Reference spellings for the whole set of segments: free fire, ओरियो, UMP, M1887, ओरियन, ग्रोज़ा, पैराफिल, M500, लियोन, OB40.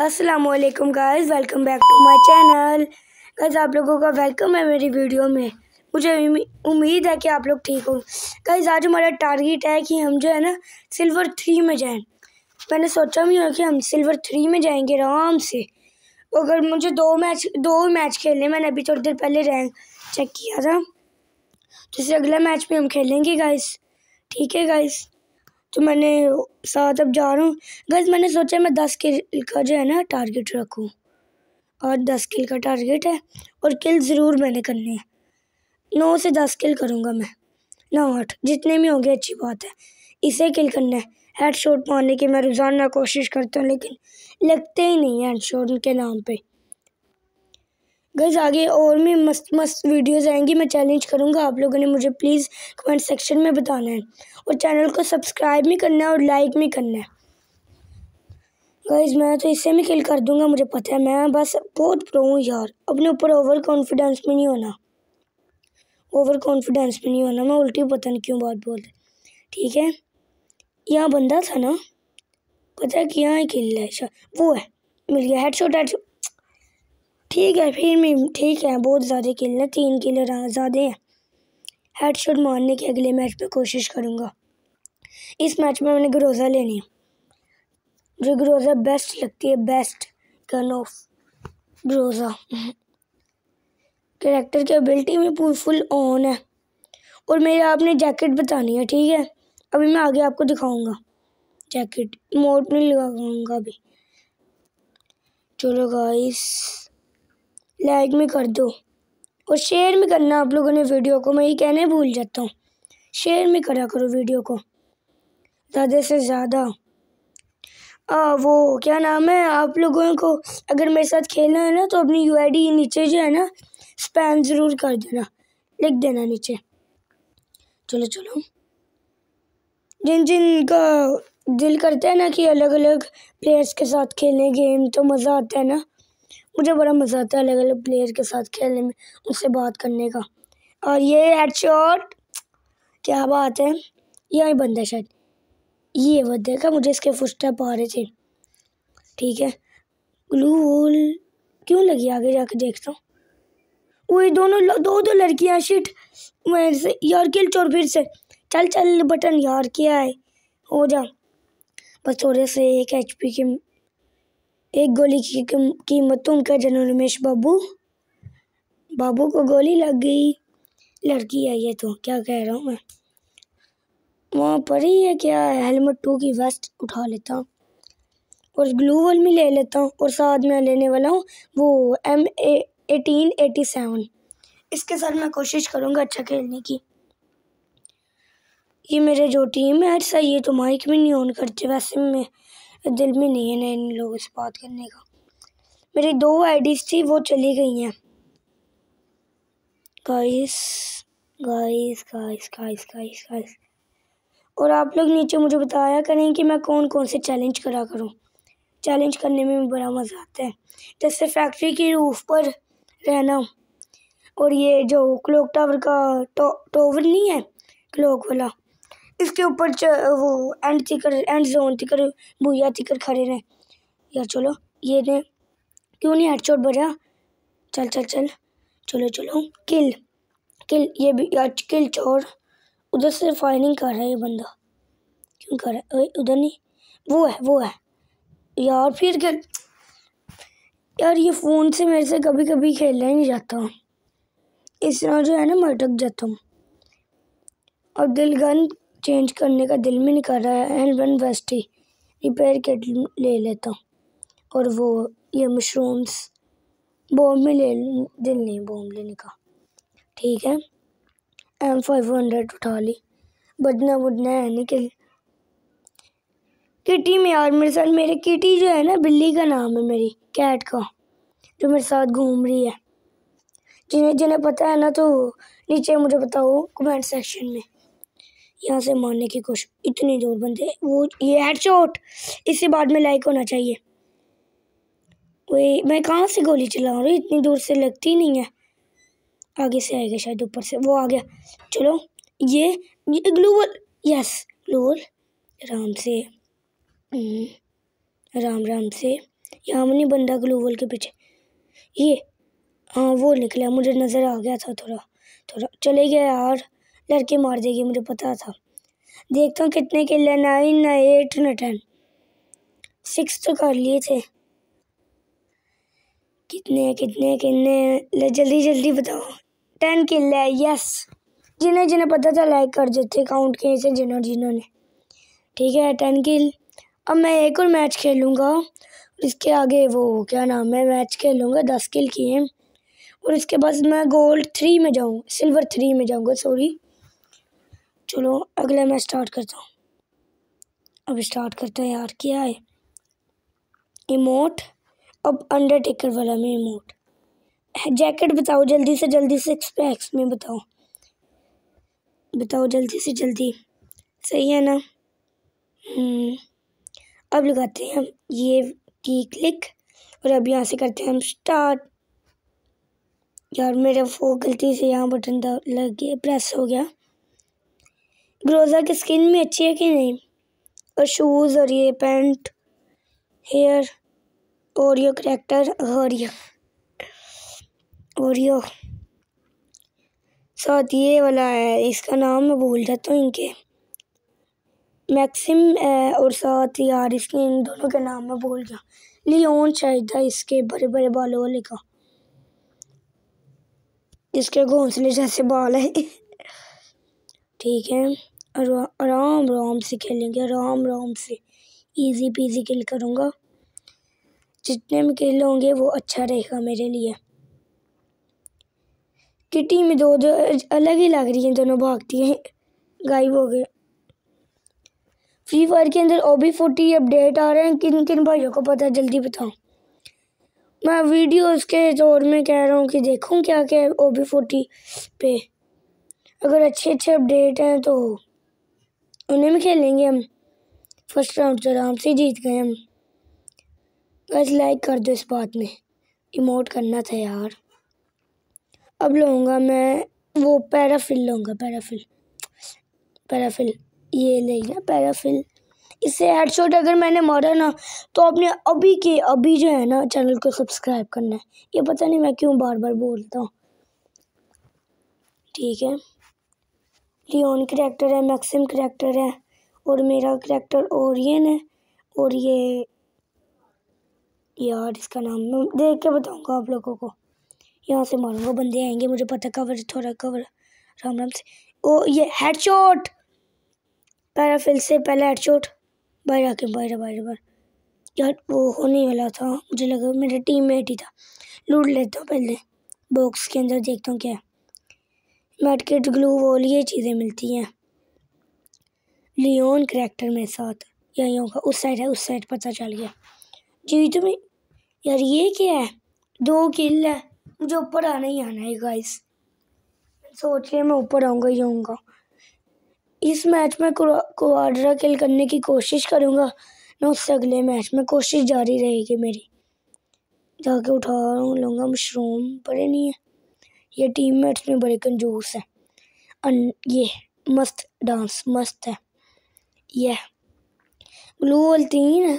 अस्सलामुअलैकुम guys, welcome back to my channel. Guys आप लोगों का वेलकम है मेरी वीडियो में। मुझे उम्मीद है कि आप लोग ठीक हो। गाइस आज हमारा टारगेट है कि हम जो है ना सिल्वर 3 में जाएं। मैंने सोचा भी हो कि हम सिल्वर 3 में जाएंगे आराम से। अगर मुझे दो मैच खेलने, मैंने अभी थोड़ी देर पहले रैंक चेक किया था, जैसे अगला मैच में हम खेलेंगे गाइस। ठीक है गाइस, तो मैंने साथ अब जा रहा हूँ। गाइस मैंने सोचा मैं 10 किल का जो है ना टारगेट रखूँ, और 10 किल का टारगेट है और किल ज़रूर मैंने करनी है। 9 से 10 किल करूँगा मैं, 9 8 जितने भी होंगे अच्छी बात है। इसे किल करना है। हेडशॉट मारने की मैं रोज़ाना कोशिश करता हूँ, लेकिन लगते ही नहीं है हेडशॉट के नाम पे। गाइस आगे और भी मस्त मस्त वीडियोस आएंगी, मैं चैलेंज करूँगा। आप लोगों ने मुझे प्लीज़ कमेंट सेक्शन में बताना है, और चैनल को सब्सक्राइब भी करना है और लाइक भी करना है। गाइस मैं तो इससे भी किल कर दूँगा, मुझे पता है। मैं बस बहुत प्रो हूँ यार, अपने ऊपर ओवर कॉन्फिडेंस में नहीं होना, ओवर कॉन्फिडेंस में नहीं होना। मैं उल्टी पता नहीं क्यों बात बोल रही। ठीक है, यहाँ बंदा था ना, पता है कि यहाँ ही किल है। अच्छा वो है, मिल गया हेडशॉट। हेडशॉट ठीक है, फिर भी ठीक है, बहुत ज़्यादा किल है, 3 किल ज़्यादा हैं। हेडशॉट मारने की अगले मैच में कोशिश करूँगा। इस मैच में मैंने ग्रोज़ा लेनी है, जो ग्रोज़ा बेस्ट लगती है, best gun of ग्रोज़ा। Character की एबिलिटी में फुल ऑन है, और मेरे आपने जैकेट बतानी है। ठीक है, अभी मैं आगे आपको दिखाऊंगा। जैकेट मोड नहीं लगाऊंगा अभी। चलो गाइस लाइक भी कर दो और शेयर भी करना आप लोगों ने वीडियो को। मैं ये कहने भूल जाता हूँ, शेयर भी करा करो वीडियो को ज़्यादा से ज़्यादा। वो क्या नाम है, आप लोगों को अगर मेरे साथ खेलना है ना, तो अपनी यूआईडी नीचे जो है ना स्पैम ज़रूर कर देना, लिख देना नीचे। चलो चलो, जिन का दिल करता है ना कि अलग अलग प्लेयर्स के साथ खेलें गेम, तो मज़ा आता है ना। मुझे बड़ा मज़ा आता है अलग अलग प्लेयर के साथ खेलने में, उनसे बात करने का। और ये हेडशॉट, क्या बात है। यही बंदा शायद, ये वो देखा, मुझे इसके फुटस्टेप आ रहे थे। ठीक है, ग्लू होल क्यों लगी आगे जाके देखता हूँ। वही दोनों दो लड़कियाँ, शिट। मैं यार किल चोर फिर से, चल चल बटन यार क्या है, हो जा। बस थोड़े से 1 HP की, 1 गोली की कीमत तुम क्या जानो। रमेश बाबू को गोली लग गई। लड़की है ये, तो क्या कह रहा हूँ मैं, वहाँ पर ही है। क्या है, हेलमेट 2 की वेस्ट उठा लेता हूँ, और ग्लू वॉल में ले लेता हूँ, और साथ में लेने वाला हूँ वो M1887। इसके साथ मैं कोशिश करूँगा अच्छा खेलने की। ये मेरे जो टीम है अच्छा, ये तो माइक में नहीं ऑन करते, वैसे मैं दिल में नहीं है ना इन लोगों से बात करने का। मेरी 2 आईडीज़ थी, वो चली गई हैं। Guys guys guys guys guys guys, और आप लोग नीचे मुझे बताया करें कि मैं कौन कौन से चैलेंज करा करूं। चैलेंज करने में बड़ा मज़ा आता है, जैसे फैक्ट्री की रूफ पर रहना, और ये जो क्लॉक टावर का टॉवर नहीं है, क्लॉक वाला, इसके ऊपर वो एंड जोन तिकर भूया तिकर खड़े रहे यार। चलो ये ने क्यों नहीं हेडशॉट बजा। चल चल चल चलो चलो, किल किल, ये भी यार किल चोर। उधर से फायरिंग कर रहा है ये बंदा, क्यों कर रहा है उधर नहीं, वो है यार। फिर किल यार, ये फ़ोन से मेरे से कभी कभी खेलना ही नहीं जाता हूँ, इस तरह जो है ना मैं अटक जाता हूँ। और दिल गन चेंज करने का दिल में नहीं कर रहा है। N1 वेस्ट ही रिपेयर किट ले लेता हूँ, और वो ये मशरूम्स बॉम्ब में ले, दिल नहीं बॉम्ब लेने का। ठीक है, M500 उठा ली, बजना बुदना है नहीं। किटी में यार मेरे साथ, मेरे किटी जो है ना बिल्ली का नाम है, मेरी कैट का, जो मेरे साथ घूम रही है। जिन्हें पता है ना, तो नीचे मुझे बताओ कमेंट सेक्शन में। यहाँ से मारने की कोशिश, इतनी दूर बंदे, वो ये हेडशॉट। इससे बाद में लाइक होना चाहिए। वही मैं कहाँ से गोली चला रही, इतनी दूर से लगती नहीं है। आगे से आएगा शायद, ऊपर से वो आ गया। चलो ये ग्लूवल, यस ग्लूवल, आराम से राम राम से यहाँ नहीं बंदा ग्लूवॉल के पीछे, ये हाँ वो निकला, मुझे नज़र आ गया था। थोड़ा थोड़ा चले गया यार, लड़के मार देगी, मुझे पता था। देखता हूँ कितने किल है, 9 ना 8 ना 10, 6 तो कर लिए थे। कितने कितने कितने, जल्दी जल्दी बताओ। 10 किल है, यस। जिन्हें जिन्हें पता था लाइक कर देते, काउंट किए थे जिन्होंने जिन्होंने। ठीक है 10 किल। अब मैं एक और मैच खेलूँगा, इसके आगे वो क्या नाम है मैच खेलूँगा। 10 किल किए और इसके बाद मैं गोल्ड 3 में जाऊँगा, सिल्वर 3 में जाऊँगा, सॉरी। चलो अगला मैच स्टार्ट करता हूँ, अब स्टार्ट करता है यार। क्या है इमोट? अब अंडरटेकर वाला में इमोट। जैकेट बताओ जल्दी से जल्दी, 6 पैक्स में बताओ, बताओ जल्दी से जल्दी, सही है ना। अब लगाते हैं हम ये की क्लिक और अब यहाँ से करते हैं हम स्टार्ट। यार मेरा फोन गलती से यहाँ बटन लग गया, प्रेस हो गया। ग्रोजा की स्किन में अच्छी है कि नहीं, और शूज़ और ये pant, hair, ओरियो character, ओरियो साथ ये वाला है, इसका नाम मैं भूल जाता हूँ, इनके मैक्सिम है और साथ यार इसके इन दोनों के नाम मैं भूल गया। लियोन शायद था, इसके बड़े बड़े बालों वाले का, जिसके घोंसले जैसे बाल है। ठीक है आराम आराम से खेलेंगे, आराम आराम से, इजी पीजी किल करूँगा। जितने में किल होंगे वो अच्छा रहेगा मेरे लिए। किटी में दो दो अलग ही लग रही हैं, दोनों भागती हैं, गायब हो गए। फ्री फायर के अंदर OB40 अपडेट आ रहे हैं, किन किन भाइयों को पता है जल्दी बताओ। मैं वीडियोस के दौर में कह रहा हूँ कि देखूँ क्या क्या OB40 पे, अगर अच्छे अच्छे अपडेट हैं तो उन्हें में खेलेंगे हम। फर्स्ट राउंड तो आराम से जीत गए हम। बस लाइक कर दो इस बात में, इमोट करना था यार। अब लूँगा मैं वो पैराफिल, लूँगा पैराफिल ये लेना, पैराफिल। इससे हेडशॉट अगर मैंने मारा ना तो आपने अभी के अभी जो है ना चैनल को सब्सक्राइब करना है। ये पता नहीं मैं क्यों बार बार बोलता हूँ। ठीक है लियोन करैक्टर है, मैक्सिम करैक्टर है और मेरा करैक्टर ओरियन है, और ये यार इसका नाम मैं देख के बताऊँगा आप लोगों को। यहाँ से मारूंगा, बंदे आएंगे मुझे पता, कवर थोड़ा कवर, राम राम से। ओ ये हेडशॉट, पैराफिल से पहले हेडशॉट, बाहर आके बाहर। यार वो होने वाला था, मुझे लगा मेरा टीममेट ही था। लूट लेता हूँ पहले बॉक्स के अंदर, देखता हूँ क्या है। मेडकिट, ग्लू वॉल, ये चीज़ें मिलती हैं। लियोन करैक्टर मेरे साथ, यही होगा, उस साइड है, उस साइड पता चल गया जी तुम्हें। यार ये क्या है, 2 किल है, मुझे ऊपर आना ही आना है गाइस। सोच लिया मैं ऊपर आऊँगा ही आऊँगा। इस मैच में क्वाड्रा किल करने की कोशिश करूँगा ना, उससे अगले मैच में कोशिश जारी रहेगी मेरी। जाके उठा लूँगा मशरूम, बड़े नहीं है ये टीममेट्स में, बड़े कंजूस हैं। ये मस्त डांस मस्त है। यह ग्लू वॉल 3 है,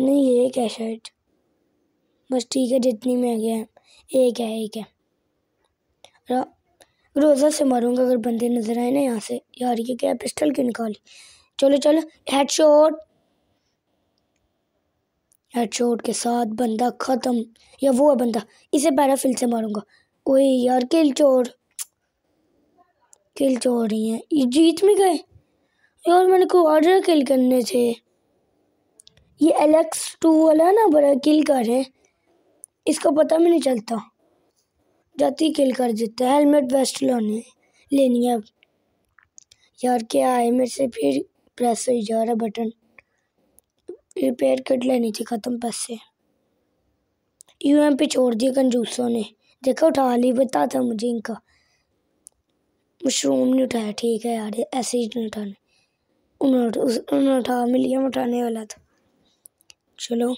नहीं ये क्या शायद, बस ठीक है जितनी में आ गया। एक है रोज़ा से मारूंगा अगर बंदे नज़र आए ना यहाँ से। यार ये क्या पिस्टल क्यों निकाली, चलो हेडशॉट, हेडशॉट के साथ बंदा ख़त्म। या वो है बंदा, इसे पैराफिल से मारूंगा। ओए यार किल चोर ही है, ये जीत में गए। यार मैंने कोई ऑर्डर किल करने थे, ये LX2 वाला ना बड़ा किल कर रहे हैं, इसको पता भी नहीं चलता, जाती किल कर देता है। हेलमेट वेस्ट लेनी है अब। यार क्या है मेरे से, फिर प्रेस हो जा रहा बटन। रिपेयर किट लेनी थी, ख़त्म पैसे। UMP छोड़ दिए कंजूसों ने, देखा उठा ली, बता था मुझे इनका। मशरूम नहीं उठाया, ठीक है यार ऐसे ही नहीं उठाना, उन्होंने उठा में लिया, उठाने वाला था। चलो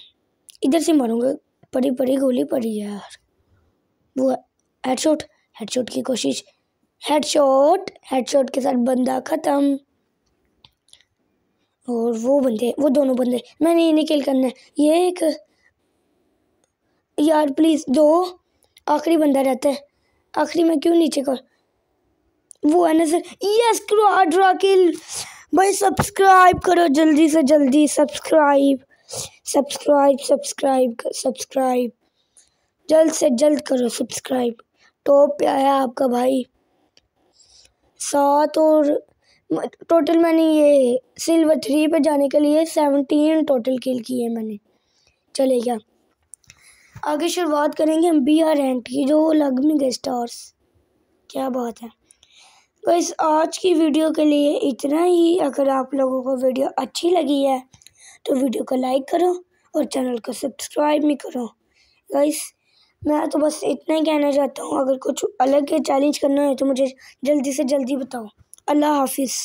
इधर से मारूंगा, पड़ी गोली पड़ी यार। वो हेडशॉट की कोशिश, हेडशॉट के साथ बंदा ख़त्म। और वो दोनों बंदे, मैंने इन्हें किल करना है। ये एक यार प्लीज़ दो, आखिरी बंदा रहता है, आखिरी में क्यों नीचे कर, वो है ना सर। यस क्वाड्रा किल भाई। सब्सक्राइब करो जल्दी से जल्दी, सब्सक्राइब जल्द से जल्द करो सब्सक्राइब। टॉप पे आया आपका भाई 7 और टोटल मैंने ये सिल्वर 3 पे जाने के लिए 17 टोटल किल किए मैंने। चले गया आगे, शुरुआत करेंगे हम BR रैंक की जो लग में गए स्टार्स। क्या बात है गाइस, आज की वीडियो के लिए इतना ही। अगर आप लोगों को वीडियो अच्छी लगी है तो वीडियो को लाइक करो और चैनल को सब्सक्राइब भी करो। गाइस मैं तो बस इतना ही कहना चाहता हूँ, अगर कुछ अलग के चैलेंज करना है तो मुझे जल्दी से जल्दी बताओ। अल्लाह हाफिज़।